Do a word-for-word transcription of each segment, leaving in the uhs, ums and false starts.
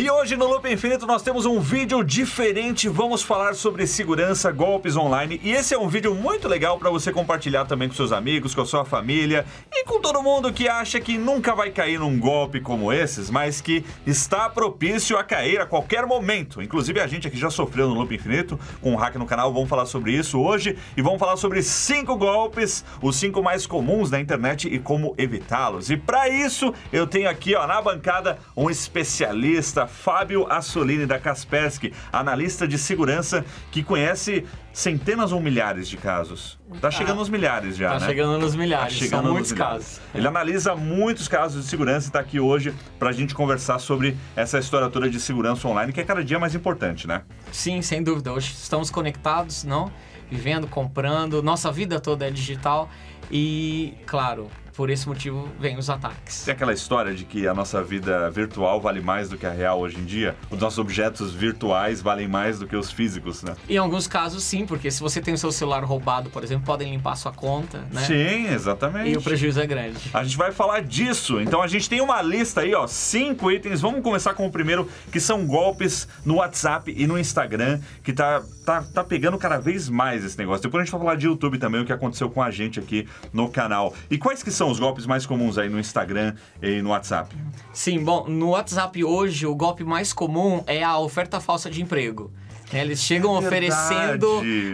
E hoje no Loop Infinito nós temos um vídeo diferente, vamos falar sobre segurança, golpes online, e esse é um vídeo muito legal para você compartilhar também com seus amigos, com a sua família e com todo mundo que acha que nunca vai cair num golpe como esses, mas que está propício a cair a qualquer momento. Inclusive a gente aqui já sofreu no Loop Infinito com um hack no canal, vamos falar sobre isso hoje e vamos falar sobre cinco golpes, os cinco mais comuns da internet e como evitá-los. E para isso eu tenho aqui, ó, na bancada um especialista, Fábio Assolini, da Kaspersky, analista de segurança que conhece centenas ou milhares de casos. Tá chegando ah, nos milhares já, tá né? Tá chegando nos milhares, tá chegando são muitos casos. Ele analisa muitos casos de segurança e está aqui hoje para a gente conversar sobre essa história toda de segurança online, que é cada dia mais importante, né? Sim, sem dúvida. Hoje estamos conectados, não? Vivendo, comprando, nossa vida toda é digital e, claro, por esse motivo vêm os ataques. Tem aquela história de que a nossa vida virtual vale mais do que a real hoje em dia? Os nossos objetos virtuais valem mais do que os físicos, né? Em alguns casos, sim, porque se você tem o seu celular roubado, por exemplo, podem limpar a sua conta, né? Sim, exatamente. E o prejuízo é grande. A gente vai falar disso. Então a gente tem uma lista aí, ó, cinco itens. Vamos começar com o primeiro, que são golpes no WhatsApp e no Instagram, que tá, tá, tá pegando cada vez mais esse negócio. Depois a gente vai falar de YouTube também, o que aconteceu com a gente aqui no canal. E quais que são os golpes mais comuns aí no Instagram e no WhatsApp? Sim, bom, no WhatsApp hoje o golpe mais comum é a oferta falsa de emprego. Eles chegam é oferecendo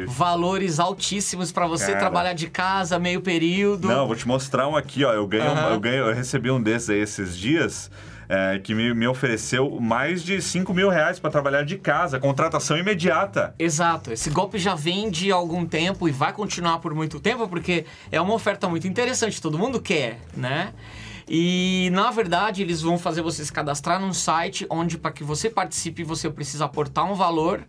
valores altíssimos para você, cara, trabalhar de casa, meio período. Não, vou te mostrar um aqui, ó. Eu ganho, uhum. eu ganho, eu recebi um desses aí esses dias. É, que me, me ofereceu mais de cinco mil reais para trabalhar de casa, contratação imediata. Exato, esse golpe já vem de algum tempo e vai continuar por muito tempo, porque é uma oferta muito interessante, todo mundo quer, né? E, na verdade, eles vão fazer você se cadastrar num site onde, para que você participe, você precisa aportar um valor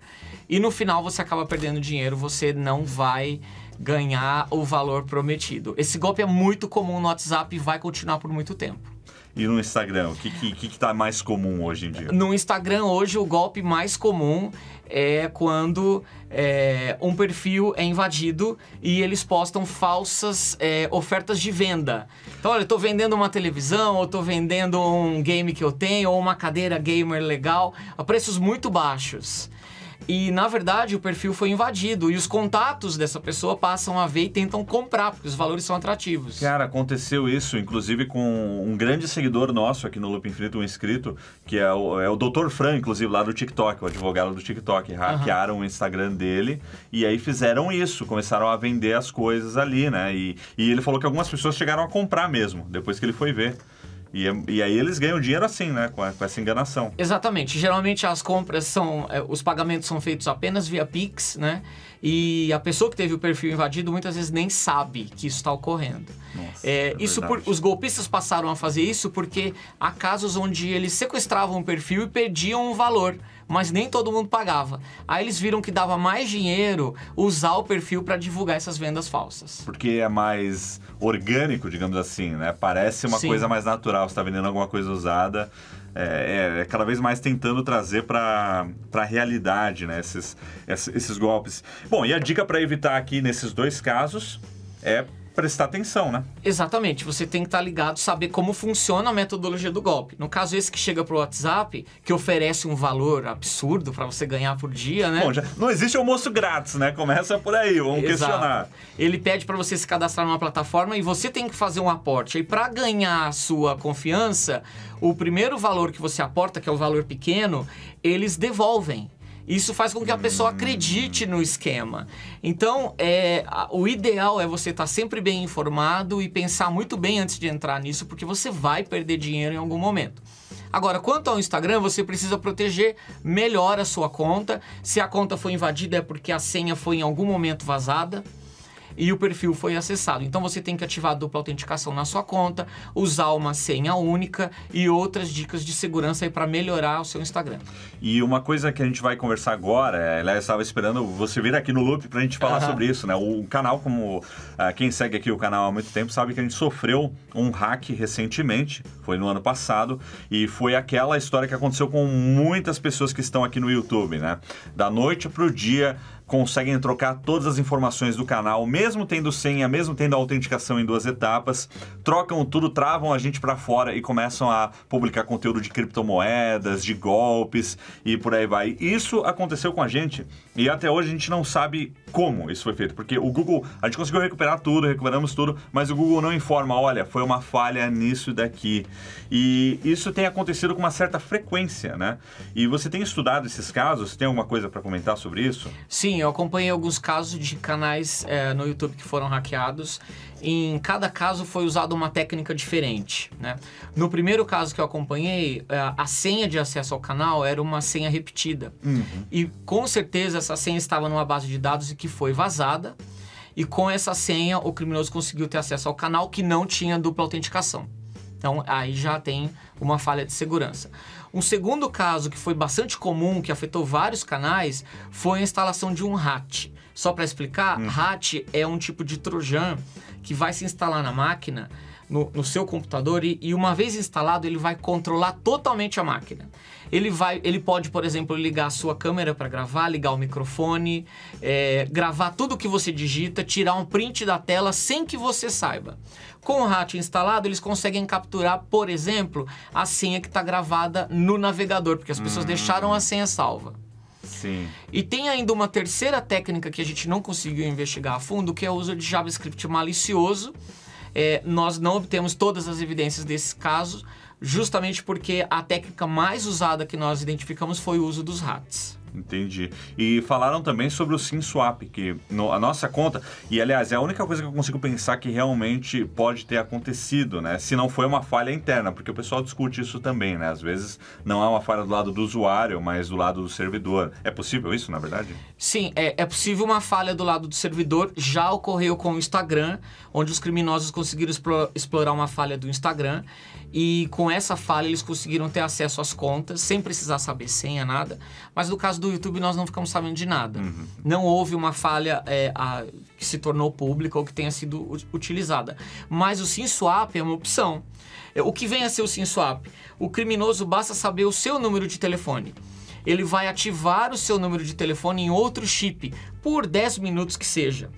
e, no final, você acaba perdendo dinheiro, você não vai ganhar o valor prometido. Esse golpe é muito comum no WhatsApp e vai continuar por muito tempo. E no Instagram, o que que, que tá mais comum hoje em dia? No Instagram, hoje, o golpe mais comum é quando é, um perfil é invadido e eles postam falsas é, ofertas de venda. Então, olha, eu tô vendendo uma televisão, ou tô vendendo um game que eu tenho, ou uma cadeira gamer legal, a preços muito baixos. E, na verdade, o perfil foi invadido e os contatos dessa pessoa passam a ver e tentam comprar, porque os valores são atrativos. Cara, aconteceu isso, inclusive, com um grande seguidor nosso aqui no Loop Infinito, um inscrito, que é o, é o doutor Fran, inclusive, lá do TikTok, o advogado do TikTok. Hackearam uhum. o Instagram dele e aí fizeram isso, começaram a vender as coisas ali, né? E, e ele falou que algumas pessoas chegaram a comprar mesmo, depois que ele foi ver. E, e aí eles ganham dinheiro assim, né? Com, a, com essa enganação. Exatamente. Geralmente as compras são... Os pagamentos são feitos apenas via Pix, né? E a pessoa que teve o perfil invadido muitas vezes nem sabe que isso está ocorrendo. Nossa, é, é isso por, os golpistas passaram a fazer isso porque há casos onde eles sequestravam o perfil e perdiam o valor, mas nem todo mundo pagava. Aí eles viram que dava mais dinheiro usar o perfil para divulgar essas vendas falsas. Porque é mais orgânico, digamos assim, né? Parece uma Sim. coisa mais natural, você está vendendo alguma coisa usada. É, é, é cada vez mais tentando trazer para a realidade, né, esses, esses golpes. Bom, e a dica para evitar aqui nesses dois casos é prestar atenção, né? Exatamente, você tem que estar ligado, saber como funciona a metodologia do golpe. No caso, esse que chega pro WhatsApp, que oferece um valor absurdo para você ganhar por dia, né? Bom, já não existe almoço grátis, né? Começa por aí, vamos Exato. questionar. Ele pede para você se cadastrar numa plataforma e você tem que fazer um aporte. E para ganhar a sua confiança, o primeiro valor que você aporta, que é o valor pequeno, eles devolvem. Isso faz com que a pessoa acredite no esquema. Então, é, o ideal é você estar sempre bem informado e pensar muito bem antes de entrar nisso, porque você vai perder dinheiro em algum momento. Agora, quanto ao Instagram, você precisa proteger melhor a sua conta. Se a conta foi invadida, é porque a senha foi em algum momento vazada e o perfil foi acessado. Então, você tem que ativar a dupla autenticação na sua conta, usar uma senha única e outras dicas de segurança aí para melhorar o seu Instagram. E uma coisa que a gente vai conversar agora, aliás, eu estava esperando você vir aqui no Loop para a gente falar uhum. sobre isso, né? O canal, como ah, quem segue aqui o canal há muito tempo, sabe que a gente sofreu um hack recentemente, foi no ano passado, e foi aquela história que aconteceu com muitas pessoas que estão aqui no YouTube, né? Da noite para o dia, conseguem trocar todas as informações do canal, mesmo tendo senha, mesmo tendo autenticação em duas etapas, trocam tudo, travam a gente pra fora e começam a publicar conteúdo de criptomoedas, de golpes e por aí vai. Isso aconteceu com a gente e até hoje a gente não sabe como isso foi feito, porque o Google, a gente conseguiu recuperar tudo, recuperamos tudo, mas o Google não informa, olha, foi uma falha nisso e daqui. E isso tem acontecido com uma certa frequência, né? E você tem estudado esses casos? Você tem alguma coisa pra comentar sobre isso? Sim. Eu acompanhei alguns casos de canais é, no YouTube que foram hackeados. Em cada caso foi usada uma técnica diferente, né? No primeiro caso que eu acompanhei, a senha de acesso ao canal era uma senha repetida. Uhum. E com certeza essa senha estava numa base de dados que foi vazada. E com essa senha o criminoso conseguiu ter acesso ao canal que não tinha dupla autenticação. Então aí já tem uma falha de segurança. Um segundo caso que foi bastante comum, que afetou vários canais, foi a instalação de um RAT. Só para explicar, hum. RAT é um tipo de trojan que vai se instalar na máquina, no, no seu computador, e, e uma vez instalado, ele vai controlar totalmente a máquina. Ele, vai, ele pode, por exemplo, ligar a sua câmera para gravar, ligar o microfone, é, gravar tudo que você digita, tirar um print da tela sem que você saiba. Com o RAT instalado, eles conseguem capturar, por exemplo, a senha que está gravada no navegador, porque as pessoas hum. deixaram a senha salva. Sim. E tem ainda uma terceira técnica que a gente não conseguiu investigar a fundo, que é o uso de JavaScript malicioso. É, nós não obtemos todas as evidências desse caso, justamente porque a técnica mais usada que nós identificamos foi o uso dos RATs. Entendi. E falaram também sobre o SimSwap, que no, a nossa conta... E, aliás, é a única coisa que eu consigo pensar que realmente pode ter acontecido, né? Se não foi uma falha interna, porque o pessoal discute isso também, né? Às vezes não é uma falha do lado do usuário, mas do lado do servidor. É possível isso, na verdade? Sim, é, é possível uma falha do lado do servidor. Já ocorreu com o Instagram, onde os criminosos conseguiram explorar uma falha do Instagram. E com essa falha eles conseguiram ter acesso às contas, sem precisar saber senha, nada. Mas no caso do YouTube nós não ficamos sabendo de nada. Uhum. Não houve uma falha é, a, que se tornou pública ou que tenha sido utilizada. Mas o SimSwap é uma opção. O que vem a ser o SimSwap? O criminoso basta saber o seu número de telefone. Ele vai ativar o seu número de telefone em outro chip, por dez minutos que seja.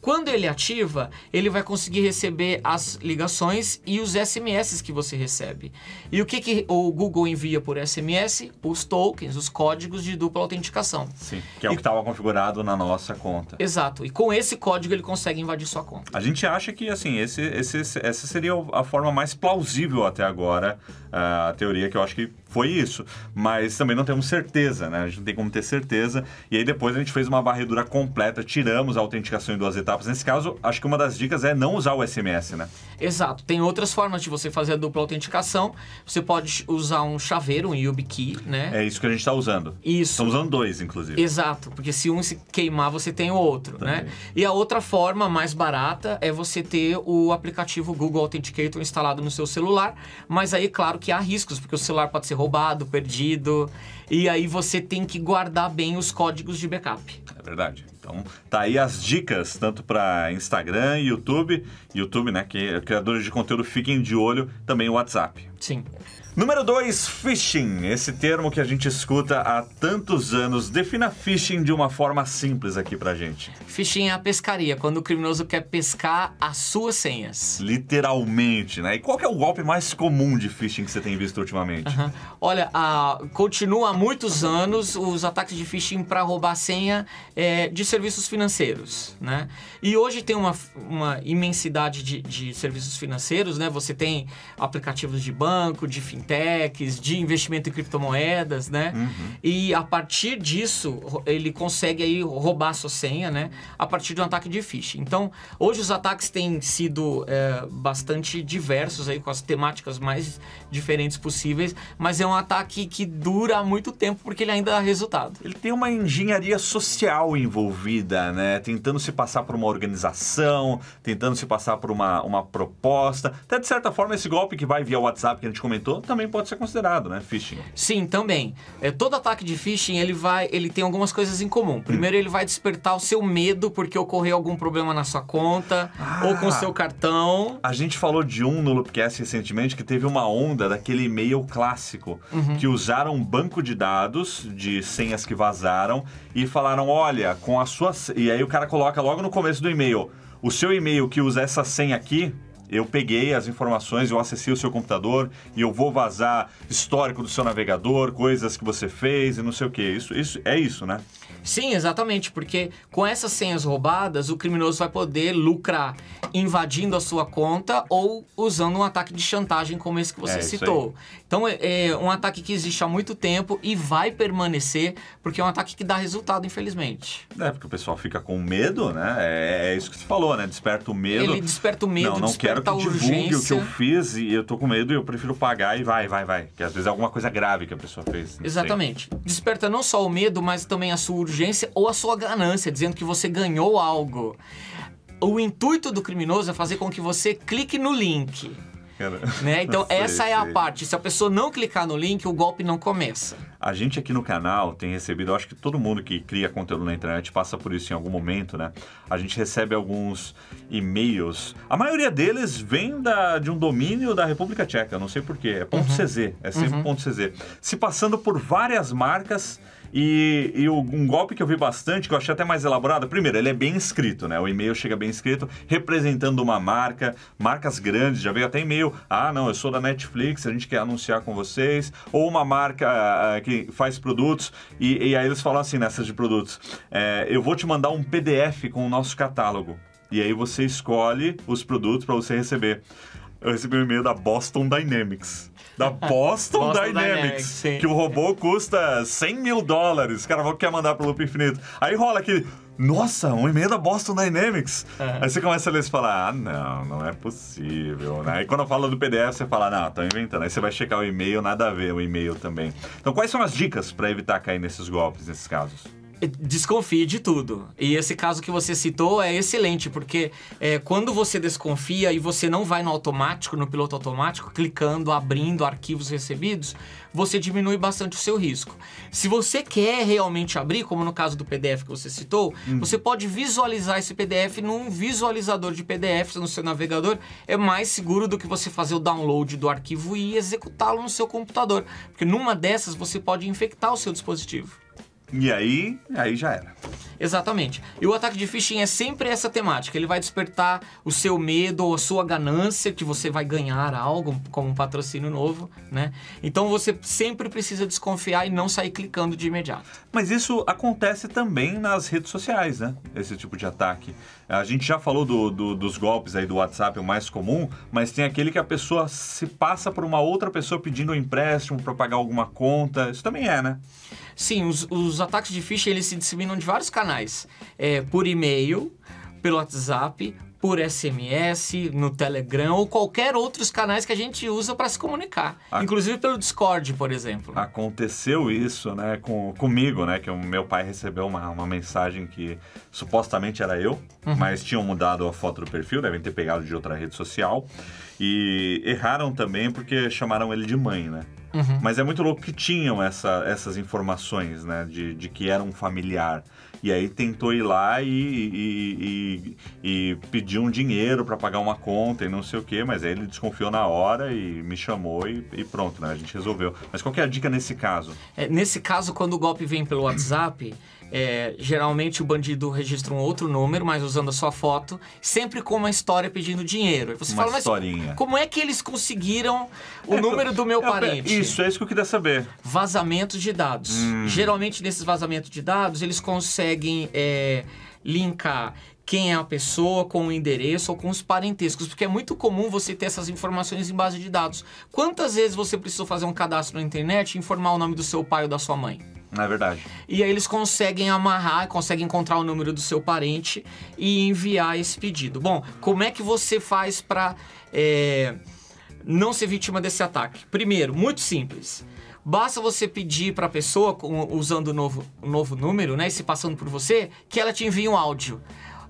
Quando ele ativa, ele vai conseguir receber as ligações e os S M S que você recebe. E o que, que o Google envia por S M S? Os tokens, os códigos de dupla autenticação. Sim, que é e... o que estava configurado na nossa conta. Exato, e com esse código ele consegue invadir sua conta. A gente acha que, assim, esse, esse, essa seria a forma mais plausível até agora, a teoria que eu acho que foi isso, mas também não temos certeza, né? A gente não tem como ter certeza. E aí depois a gente fez uma varredura completa, tiramos a autenticação em duas etapas. Nesse caso, acho que uma das dicas é não usar o S M S, né? Exato. Tem outras formas de você fazer a dupla autenticação. Você pode usar um chaveiro, um YubiKey, né? É isso que a gente está usando. Isso. Estamos usando dois, inclusive. Exato, porque se um se queimar, você tem o outro, também, né? E a outra forma mais barata é você ter o aplicativo Google Authenticator instalado no seu celular, mas aí, claro que há riscos, porque o celular pode ser roubado, perdido, e aí você tem que guardar bem os códigos de backup. É verdade. Então, tá aí as dicas, tanto para Instagram, YouTube, YouTube, né, que criadores de conteúdo fiquem de olho, também o WhatsApp. Sim. Número dois, phishing. Esse termo que a gente escuta há tantos anos. Defina phishing de uma forma simples aqui pra gente. Phishing é a pescaria, quando o criminoso quer pescar as suas senhas. Literalmente, né? E qual que é o golpe mais comum de phishing que você tem visto ultimamente? Uhum. Olha, a... continua há muitos anos os ataques de phishing para roubar senha é, de serviços financeiros, né? E hoje tem uma, uma imensidade de, de serviços financeiros, né? Você tem aplicativos de banco, de fintech, techs, de investimento em criptomoedas, né? Uhum. E a partir disso, ele consegue aí roubar a sua senha, né? A partir de um ataque de phishing. Então, hoje os ataques têm sido é, bastante diversos aí, com as temáticas mais diferentes possíveis, mas é um ataque que dura muito tempo, porque ele ainda dá resultado. Ele tem uma engenharia social envolvida, né? Tentando se passar por uma organização, tentando se passar por uma, uma proposta. Até, de certa forma, esse golpe que vai via WhatsApp, que a gente comentou, também também pode ser considerado, né? Phishing. Sim, também. É, todo ataque de phishing, ele, vai, ele tem algumas coisas em comum. Primeiro, hum. ele vai despertar o seu medo porque ocorreu algum problema na sua conta ah, ou com o seu cartão. A gente falou de um no Loopcast recentemente que teve uma onda daquele e-mail clássico uhum. que usaram um banco de dados de senhas que vazaram e falaram, olha, com a sua... E aí o cara coloca logo no começo do e-mail, o seu e-mail que usa essa senha aqui, eu peguei as informações, eu acessei o seu computador e eu vou vazar histórico do seu navegador, coisas que você fez e não sei o quê. Isso, isso, é isso, né? Sim, exatamente, porque com essas senhas roubadas, o criminoso vai poder lucrar invadindo a sua conta ou usando um ataque de chantagem como esse que você é, citou. Então, é, é um ataque que existe há muito tempo e vai permanecer, porque é um ataque que dá resultado, infelizmente. É, porque o pessoal fica com medo, né? É, é isso que você falou, né? Desperta o medo. Ele desperta o medo, não, não desperta a urgência. Não quero que divulgue o que eu fiz e eu tô com medo e eu prefiro pagar e vai, vai, vai. Porque às vezes é alguma coisa grave que a pessoa fez. Exatamente. Sei. Desperta não só o medo, mas também a sua urgência. urgência ou a sua ganância, dizendo que você ganhou algo. O intuito do criminoso é fazer com que você clique no link. Né? Então sei, essa é sei. a parte. Se a pessoa não clicar no link, o golpe não começa. A gente aqui no canal tem recebido, eu acho que todo mundo que cria conteúdo na internet passa por isso em algum momento, né? A gente recebe alguns e-mails. A maioria deles vem da, de um domínio da República Tcheca, não sei porquê. É ponto uhum. .cz, é sempre uhum. ponto .cz. Se passando por várias marcas. E, e um golpe que eu vi bastante, que eu achei até mais elaborado, primeiro, ele é bem escrito, né? O e-mail chega bem escrito, representando uma marca, marcas grandes, já veio até e-mail, ah, não, eu sou da Netflix, a gente quer anunciar com vocês, ou uma marca uh, que faz produtos, e, e aí eles falam assim, nessas de produtos, é, eu vou te mandar um P D F com o nosso catálogo, e aí você escolhe os produtos para você receber. Eu recebi um e-mail da Boston Dynamics. Da Boston, Boston Dynamics, Dynamics que o robô custa cem mil dólares. O cara quer mandar pro Loop Infinito. Aí rola aquele... Nossa, um e-mail da Boston Dynamics. Uhum. Aí você começa a ler e fala, ah, não, não é possível, né? Aí quando eu falo do P D F, você fala, não, estão inventando. Aí você vai checar o e-mail, nada a ver o e-mail também. Então, quais são as dicas para evitar cair nesses golpes, nesses casos? Desconfie de tudo. E esse caso que você citou é excelente, porque é, quando você desconfia e você não vai no automático, no piloto automático, clicando, abrindo arquivos recebidos, você diminui bastante o seu risco. Se você quer realmente abrir, como no caso do P D F que você citou, hum. você pode visualizar esse P D F num visualizador de P D Fs no seu navegador. É mais seguro do que você fazer o download do arquivo e executá-lo no seu computador, porque numa dessas você pode infectar o seu dispositivo. E aí, aí já era. Exatamente. E o ataque de phishing é sempre essa temática. Ele vai despertar o seu medo ou a sua ganância, que você vai ganhar algo, como um patrocínio novo, né? Então você sempre precisa desconfiar e não sair clicando de imediato. Mas isso acontece também nas redes sociais, né? Esse tipo de ataque. A gente já falou do, do, dos golpes aí do WhatsApp, o mais comum, mas tem aquele que a pessoa se passa por uma outra pessoa pedindo um empréstimo para pagar alguma conta. Isso também é, né? Sim, os, os ataques de phishing, eles se disseminam de vários canais. É, por e-mail, pelo WhatsApp, por S M S, no Telegram ou qualquer outros canais que a gente usa para se comunicar. Ac... Inclusive pelo Discord, por exemplo. Aconteceu isso, né, com, comigo, né, que o meu pai recebeu uma, uma mensagem que supostamente era eu, uhum. mas tinham mudado a foto do perfil, devem ter pegado de outra rede social. E erraram também porque chamaram ele de mãe, né? Uhum. Mas é muito louco que tinham essa, essas informações, né? De, de que era um familiar. E aí tentou ir lá e, e, e, e pedir um dinheiro para pagar uma conta e não sei o quê. Mas aí ele desconfiou na hora e me chamou e, e pronto, né? A gente resolveu. Mas qual que é a dica nesse caso? É, nesse caso, quando o golpe vem pelo WhatsApp... É, geralmente o bandido registra um outro número, mas usando a sua foto, sempre com uma história pedindo dinheiro. E você uma fala, mas historinha. Como é que eles conseguiram o é, número do meu é, parente? Isso, é isso que eu queria saber. Vazamentos de dados. Hum. Geralmente, nesses vazamentos de dados, eles conseguem é, linkar quem é a pessoa, com o endereço ou com os parentescos, porque é muito comum você ter essas informações em base de dados. Quantas vezes você precisou fazer um cadastro na internet e informar o nome do seu pai ou da sua mãe? É verdade. E aí eles conseguem amarrar, conseguem encontrar o número do seu parente e enviar esse pedido. Bom, como é que você faz para é, não ser vítima desse ataque? Primeiro, muito simples. Basta você pedir para a pessoa, usando o novo, o novo número, né, e se passando por você, que ela te envie um áudio.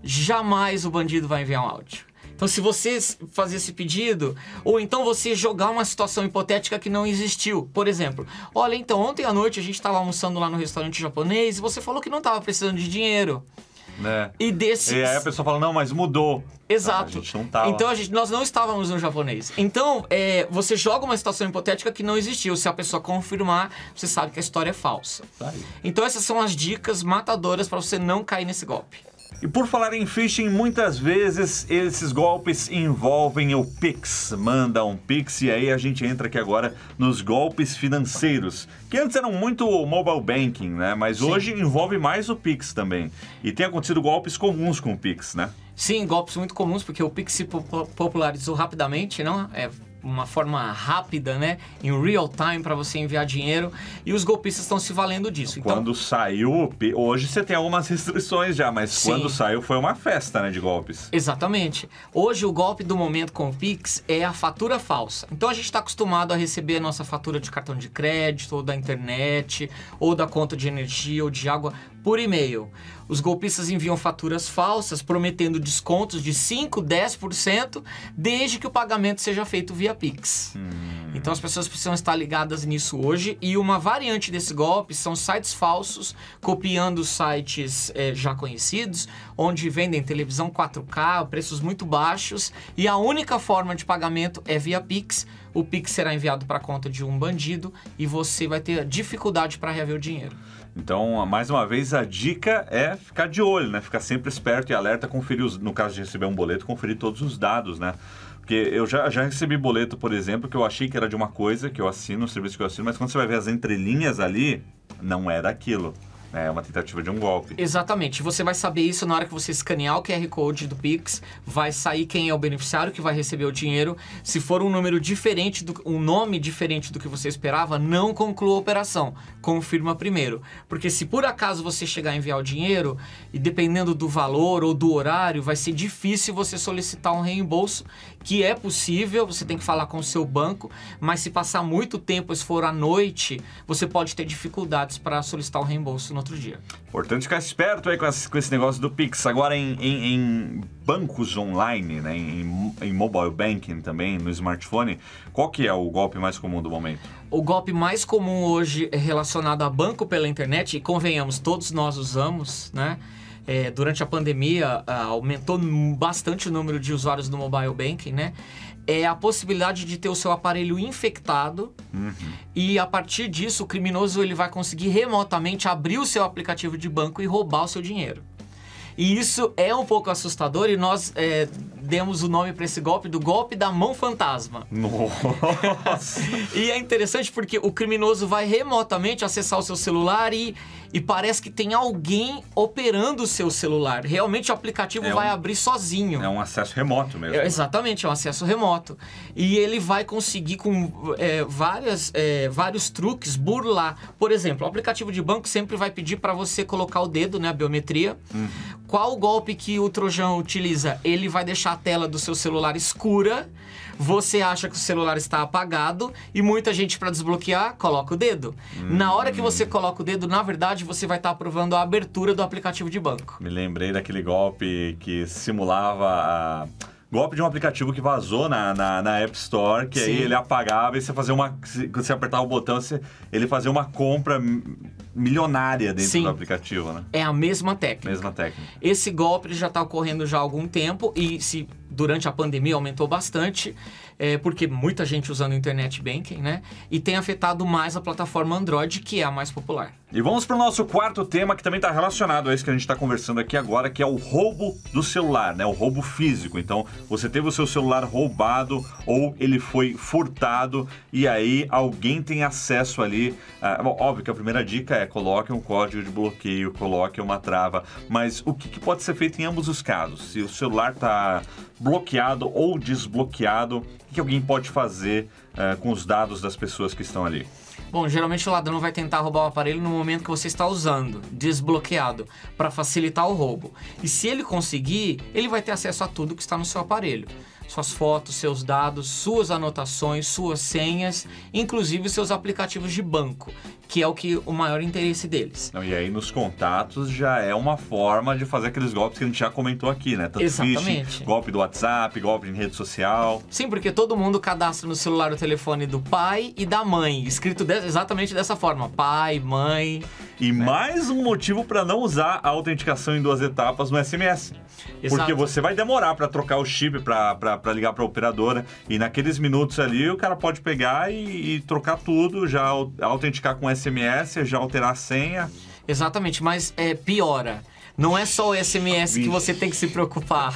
Jamais o bandido vai enviar um áudio. Então, se você fazer esse pedido, ou então você jogar uma situação hipotética que não existiu. Por exemplo, olha, então, ontem à noite a gente estava almoçando lá no restaurante japonês e você falou que não estava precisando de dinheiro. É. E desses... E aí a pessoa fala, não, mas mudou. Exato. Ah, a gente não tava. Então, a gente, nós não estávamos no japonês. Então, é, você joga uma situação hipotética que não existiu. Se a pessoa confirmar, você sabe que a história é falsa. Tá aí. Então, essas são as dicas matadoras para você não cair nesse golpe. E por falar em phishing, muitas vezes esses golpes envolvem o Pix. Manda um Pix e aí a gente entra aqui agora nos golpes financeiros, que antes eram muito mobile banking, né? Mas Sim. hoje envolve mais o Pix também. E tem acontecido golpes comuns com o Pix, né? Sim, golpes muito comuns, porque o Pix se popularizou rapidamente, não é? Uma forma rápida, né? Em real time para você enviar dinheiro. E os golpistas estão se valendo disso. Então, quando saiu, hoje você tem algumas restrições já, mas sim. quando saiu foi uma festa, né, de golpes. Exatamente. Hoje o golpe do momento com o Pix é a fatura falsa. Então a gente está acostumado a receber a nossa fatura de cartão de crédito, ou da internet, ou da conta de energia, ou de água, por e-mail. Os golpistas enviam faturas falsas prometendo descontos de cinco, dez por cento desde que o pagamento seja feito via Pix. Hum. Então as pessoas precisam estar ligadas nisso hoje. E uma variante desse golpe são sites falsos, copiando sites é, já conhecidos, onde vendem televisão quatro K, preços muito baixos, e a única forma de pagamento é via Pix. O Pix será enviado para a conta de um bandido e você vai ter dificuldade para reaver o dinheiro. Então, mais uma vez, a dica é ficar de olho, né? Ficar sempre esperto e alerta, conferir, os, no caso de receber um boleto, conferir todos os dados, né? Porque eu já, já recebi boleto, por exemplo, que eu achei que era de uma coisa que eu assino, um serviço que eu assino, mas quando você vai ver as entrelinhas ali, não era aquilo. É uma tentativa de um golpe. Exatamente. Você vai saber isso na hora que você escanear o Q R Code do Pix. Vai sair quem é o beneficiário que vai receber o dinheiro. Se for um número diferente, do, um nome diferente do que você esperava, não conclua a operação. Confirma primeiro. Porque se por acaso você chegar a enviar o dinheiro, e dependendo do valor ou do horário, vai ser difícil você solicitar um reembolso, que é possível, você tem que falar com o seu banco, mas se passar muito tempo, se for à noite, você pode ter dificuldades para solicitar um reembolso no outro dia. Importante ficar esperto aí com, as, com esse negócio do Pix. Agora em, em, em bancos online, né? em, em mobile banking também, no smartphone, qual que é o golpe mais comum do momento? O golpe mais comum hoje é relacionado a banco pela internet, e convenhamos, todos nós usamos, né? É, durante a pandemia, aumentou bastante o número de usuários do mobile banking, né? É a possibilidade de ter o seu aparelho infectado, uhum. e a partir disso o criminoso ele vai conseguir remotamente abrir o seu aplicativo de banco e roubar o seu dinheiro. E isso é um pouco assustador, e nós é, demos o nome para esse golpe do golpe da mão fantasma. Nossa! E é interessante porque o criminoso vai remotamente acessar o seu celular e, e parece que tem alguém operando o seu celular. Realmente o aplicativo é vai um, abrir sozinho. É um acesso remoto mesmo. É, exatamente, é um acesso remoto. E ele vai conseguir com é, várias, é, vários truques burlar. Por exemplo, o aplicativo de banco sempre vai pedir para você colocar o dedo, né, a biometria. Uhum. Qual o golpe que o trojão utiliza? Ele vai deixar a tela do seu celular escura, você acha que o celular está apagado e muita gente, para desbloquear, coloca o dedo. Hum. Na hora que você coloca o dedo, na verdade, você vai estar aprovando a abertura do aplicativo de banco. Me lembrei daquele golpe que simulava... a... golpe de um aplicativo que vazou na, na, na App Store, que Sim. aí ele apagava e você fazia uma... Quando você apertava o botão, você, ele fazia uma compra milionária dentro Sim. do aplicativo, né? É a mesma técnica. Mesma técnica. Esse golpe já está ocorrendo já há algum tempo e se... durante a pandemia aumentou bastante, é, porque muita gente usando o internet banking, né? E tem afetado mais a plataforma Android, que é a mais popular. E vamos para o nosso quarto tema, que também está relacionado a isso que a gente está conversando aqui agora, que é o roubo do celular, né? O roubo físico. Então, você teve o seu celular roubado ou ele foi furtado e aí alguém tem acesso ali. Ah, bom, óbvio que a primeira dica é coloque um código de bloqueio, coloque uma trava, mas o que, que pode ser feito em ambos os casos? Se o celular está... bloqueado ou desbloqueado, o que alguém pode fazer uh, com os dados das pessoas que estão ali? Bom, geralmente o ladrão vai tentar roubar o aparelho no momento que você está usando, desbloqueado, para facilitar o roubo. E se ele conseguir, ele vai ter acesso a tudo que está no seu aparelho. suas fotos, seus dados, suas anotações, suas senhas, inclusive seus aplicativos de banco, que é o que o maior interesse deles. Não, e aí nos contatos já é uma forma de fazer aqueles golpes que a gente já comentou aqui, né? Tanto exatamente. Phishing, golpe do WhatsApp, golpe em rede social. Sim, porque todo mundo cadastra no celular o telefone do pai e da mãe, escrito de, exatamente dessa forma, pai, mãe... E né? mais um motivo para não usar a autenticação em duas etapas no S M S. Exato. Porque você vai demorar para trocar o chip, para ligar para a operadora, e naqueles minutos ali o cara pode pegar e, e trocar tudo, já autenticar com S M S, já alterar a senha. Exatamente, mas é, piora. Não é só o S M S que você tem que se preocupar.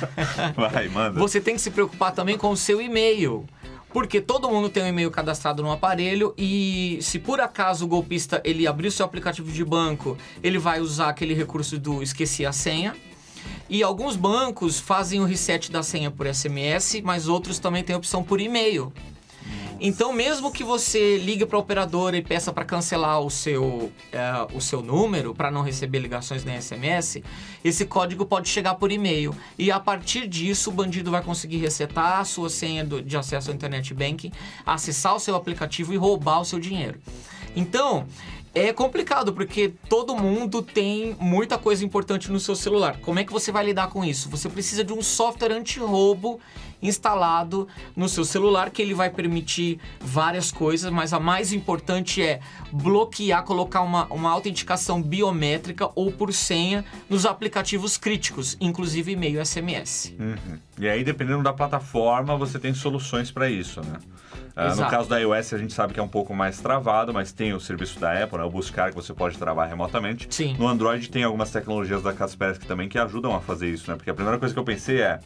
Vai, manda. Você tem que se preocupar também com o seu e-mail. Porque todo mundo tem um e-mail cadastrado no aparelho e se por acaso o golpista ele abrir o seu aplicativo de banco, ele vai usar aquele recurso do esqueci a senha. E alguns bancos fazem o reset da senha por S M S, mas outros também têm a opção por e-mail. Então, mesmo que você ligue para a operadora e peça para cancelar o seu, uh, o seu número, para não receber ligações nem S M S, esse código pode chegar por e-mail. E a partir disso, o bandido vai conseguir resetar a sua senha do, de acesso ao Internet Banking, acessar o seu aplicativo e roubar o seu dinheiro. Então, é complicado, porque todo mundo tem muita coisa importante no seu celular. Como é que você vai lidar com isso? Você precisa de um software anti-roubo instalado no seu celular, que ele vai permitir várias coisas, mas a mais importante é bloquear, colocar uma, uma autenticação biométrica ou por senha nos aplicativos críticos, inclusive e-mail e S M S. Uhum. E aí, dependendo da plataforma, você tem soluções para isso, né? Ah, no caso da iOS, a gente sabe que é um pouco mais travado, mas tem o serviço da Apple, né? O buscar, que você pode travar remotamente. Sim. No Android tem algumas tecnologias da Kaspersky também que ajudam a fazer isso, né? Porque a primeira coisa que eu pensei é...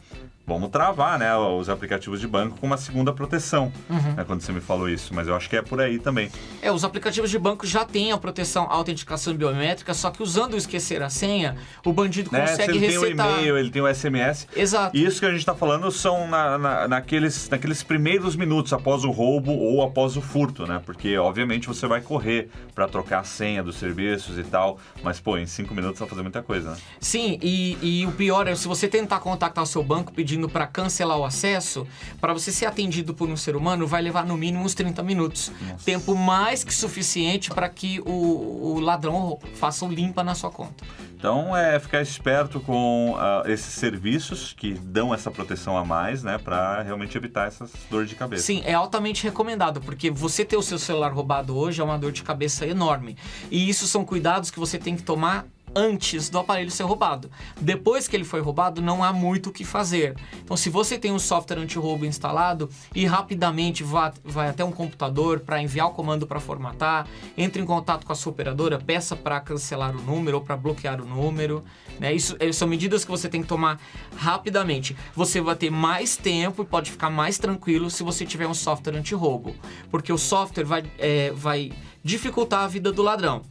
Vamos travar, né, os aplicativos de banco com uma segunda proteção, uhum. né, quando você me falou isso, mas eu acho que é por aí também. É, os aplicativos de banco já têm a proteção, a autenticação biométrica, só que usando o esquecer a senha, o bandido né, consegue resetar. Ele recetar... tem o e-mail, ele tem o S M S. Exato. E isso que a gente está falando são na, na, naqueles, naqueles primeiros minutos após o roubo ou após o furto, né, porque obviamente você vai correr para trocar a senha dos serviços e tal, mas pô, em cinco minutos vai fazer muita coisa, né? Sim, e, e o pior é se você tentar contactar o seu banco, pedir para cancelar o acesso, para você ser atendido por um ser humano, vai levar no mínimo uns trinta minutos. Nossa. Tempo mais que suficiente para que o, o ladrão faça um limpa na sua conta. Então, é ficar esperto com uh, esses serviços que dão essa proteção a mais, né, para realmente evitar essas dores de cabeça. Sim, é altamente recomendado, porque você ter o seu celular roubado hoje é uma dor de cabeça enorme. E isso são cuidados que você tem que tomar antes do aparelho ser roubado. Depois que ele foi roubado, não há muito o que fazer. Então, se você tem um software anti-roubo instalado e rapidamente vá, vai até um computador para enviar o comando para formatar, entre em contato com a sua operadora, peça para cancelar o número ou para bloquear o número, né? Isso são medidas que você tem que tomar rapidamente. Você vai ter mais tempo e pode ficar mais tranquilo se você tiver um software anti-roubo, porque o software vai, é, vai dificultar a vida do ladrão.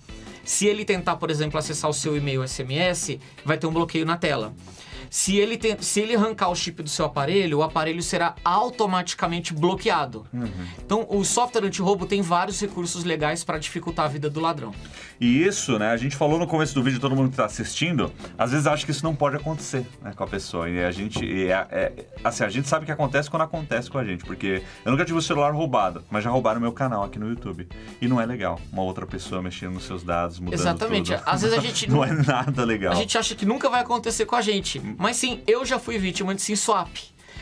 Se ele tentar, por exemplo, acessar o seu e-mail S M S, vai ter um bloqueio na tela. Se ele, tem, se ele arrancar o chip do seu aparelho, o aparelho será automaticamente bloqueado. Uhum. Então, o software anti-roubo tem vários recursos legais para dificultar a vida do ladrão. E isso, né? A gente falou no começo do vídeo, todo mundo que está assistindo, às vezes acha que isso não pode acontecer, né, com a pessoa. E a gente, e é, é, assim, a gente sabe que acontece quando acontece com a gente, porque eu nunca tive o celular roubado, mas já roubaram o meu canal aqui no YouTube. E não é legal uma outra pessoa mexendo nos seus dados, mudando tudo. Exatamente. Às vezes a gente não é nada legal. A gente acha que nunca vai acontecer com a gente. Mas sim, eu já fui vítima de SimSwap.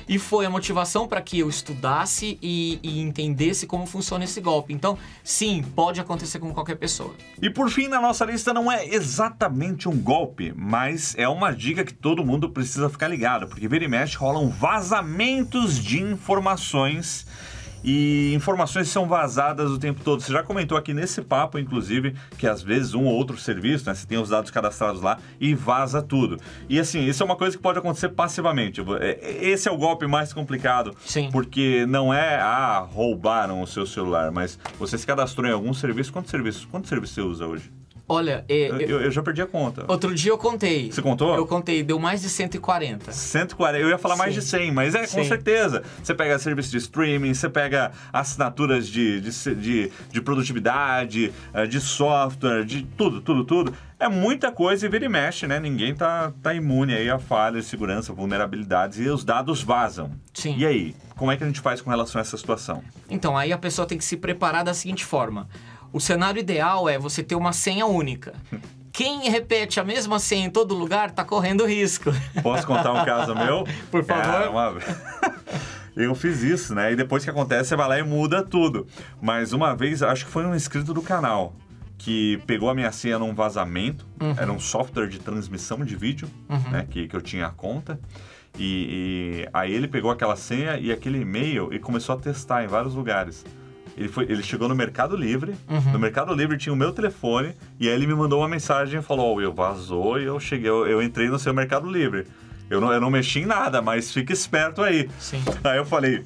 E foi a motivação para que eu estudasse e, e entendesse como funciona esse golpe. Então, sim, pode acontecer com qualquer pessoa. E por fim, na nossa lista não é exatamente um golpe, mas é uma dica que todo mundo precisa ficar ligado, porque vira e mexe rolam vazamentos de informações. E informações são vazadas o tempo todo. Você já comentou aqui nesse papo, inclusive, que às vezes um ou outro serviço, né, você tem os dados cadastrados lá e vaza tudo. E assim, isso é uma coisa que pode acontecer passivamente. Esse é o golpe mais complicado. Sim. Porque não é, ah, roubaram o seu celular, mas você se cadastrou em algum serviço. Quantos serviços, quantos serviços você usa hoje? Olha, é, eu, eu, eu já perdi a conta. Outro dia eu contei. Você contou? Eu contei, deu mais de cento e quarenta. cento e quarenta, eu ia falar Sim. mais de cem, mas é, Sim. com certeza. Você pega serviço de streaming, você pega assinaturas de, de, de, de produtividade, de software, de tudo, tudo, tudo. É muita coisa e vira e mexe, né? Ninguém tá, tá imune aí a falhas, segurança, vulnerabilidades e os dados vazam. Sim. E aí, como é que a gente faz com relação a essa situação? Então, aí a pessoa tem que se preparar da seguinte forma. O cenário ideal é você ter uma senha única. Quem repete a mesma senha em todo lugar tá correndo risco. Posso contar um caso meu? Por favor. É uma... Eu fiz isso, né? E depois que acontece, você vai lá e muda tudo. Mas uma vez, acho que foi um inscrito do canal que pegou a minha senha num vazamento. Uhum. Era um software de transmissão de vídeo, uhum. né? Que, que eu tinha a conta. E, e aí ele pegou aquela senha e aquele e-mail e começou a testar em vários lugares. Ele, foi, ele chegou no Mercado Livre, uhum. no Mercado Livre tinha o meu telefone, e aí ele me mandou uma mensagem e falou, oh, eu vazou e eu cheguei, eu, eu entrei no seu Mercado Livre. Eu não, eu não mexi em nada, mas fica esperto aí. Sim. Aí eu falei,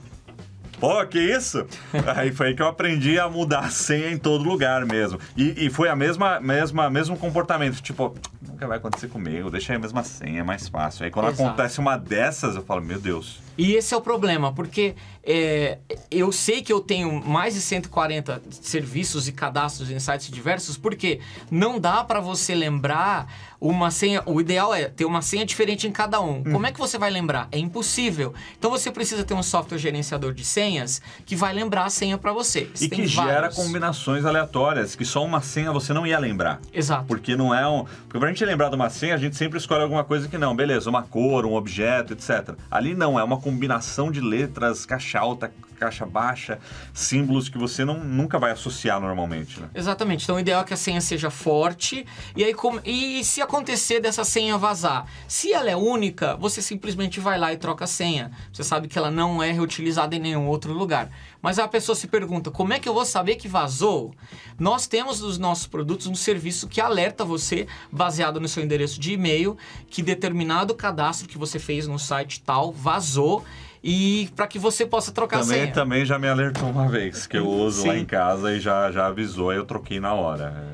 pô, que isso? Aí foi aí que eu aprendi a mudar a senha em todo lugar mesmo. E, e foi a mesma, mesma, mesmo comportamento, tipo, nunca vai acontecer comigo, deixa a mesma senha, é mais fácil. Aí quando Exato. Acontece uma dessas, eu falo, meu Deus... E esse é o problema, porque é, eu sei que eu tenho mais de cento e quarenta serviços e cadastros em sites diversos, porque não dá para você lembrar uma senha... O ideal é ter uma senha diferente em cada um. Hum. Como é que você vai lembrar? É impossível. Então, você precisa ter um software gerenciador de senhas que vai lembrar a senha para você. E tem que vários. Gera combinações aleatórias, que só uma senha você não ia lembrar. Exato. Porque não é um... Porque pra gente lembrar de uma senha, a gente sempre escolhe alguma coisa que não. Beleza, uma cor, um objeto, etcétera. Ali não, é uma combinação de letras, caixa alta, caixa baixa, símbolos que você não, nunca vai associar normalmente, né? Exatamente. Então, o ideal é que a senha seja forte. E, aí, com... e se acontecer dessa senha vazar? Se ela é única, você simplesmente vai lá e troca a senha. Você sabe que ela não é reutilizada em nenhum outro lugar. Mas a pessoa se pergunta, como é que eu vou saber que vazou? Nós temos nos nossos produtos um serviço que alerta você, baseado no seu endereço de e-mail, que determinado cadastro que você fez no site tal vazou. E para que você possa trocar também, a senha. Também já me alertou uma vez, que eu uso Sim. lá em casa e já, já avisou, eu troquei na hora.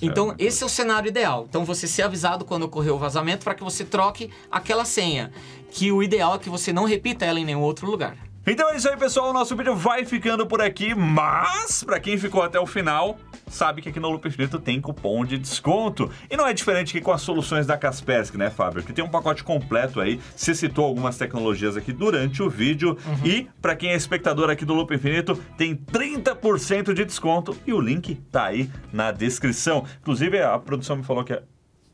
Então, esse é o cenário ideal. Então, você ser avisado quando ocorrer o vazamento para que você troque aquela senha. Que o ideal é que você não repita ela em nenhum outro lugar. Então é isso aí, pessoal. O nosso vídeo vai ficando por aqui, mas para quem ficou até o final, sabe que aqui no Loop Infinito tem cupom de desconto. E não é diferente que com as soluções da Kaspersky, né, Fábio? Que tem um pacote completo aí. Você citou algumas tecnologias aqui durante o vídeo. Uhum. E para quem é espectador aqui do Loop Infinito, tem trinta por cento de desconto. E o link tá aí na descrição. Inclusive, a produção me falou que... É...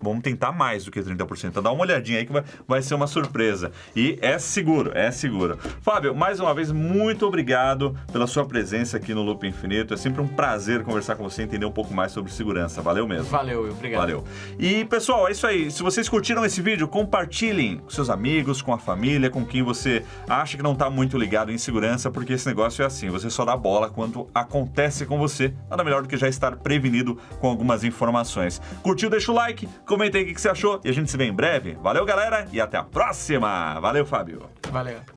Vamos tentar mais do que trinta por cento. Então, dá uma olhadinha aí que vai, vai ser uma surpresa. E é seguro, é seguro. Fábio, mais uma vez, muito obrigado pela sua presença aqui no Loop Infinito. É sempre um prazer conversar com você e entender um pouco mais sobre segurança. Valeu mesmo. Valeu, obrigado. Valeu. E, pessoal, é isso aí. Se vocês curtiram esse vídeo, compartilhem com seus amigos, com a família, com quem você acha que não está muito ligado em segurança, porque esse negócio é assim. Você só dá bola quando acontece com você. Nada melhor do que já estar prevenido com algumas informações. Curtiu? Deixa o like. Comenta aí o que você achou e a gente se vê em breve. Valeu, galera, e até a próxima. Valeu, Fábio. Valeu.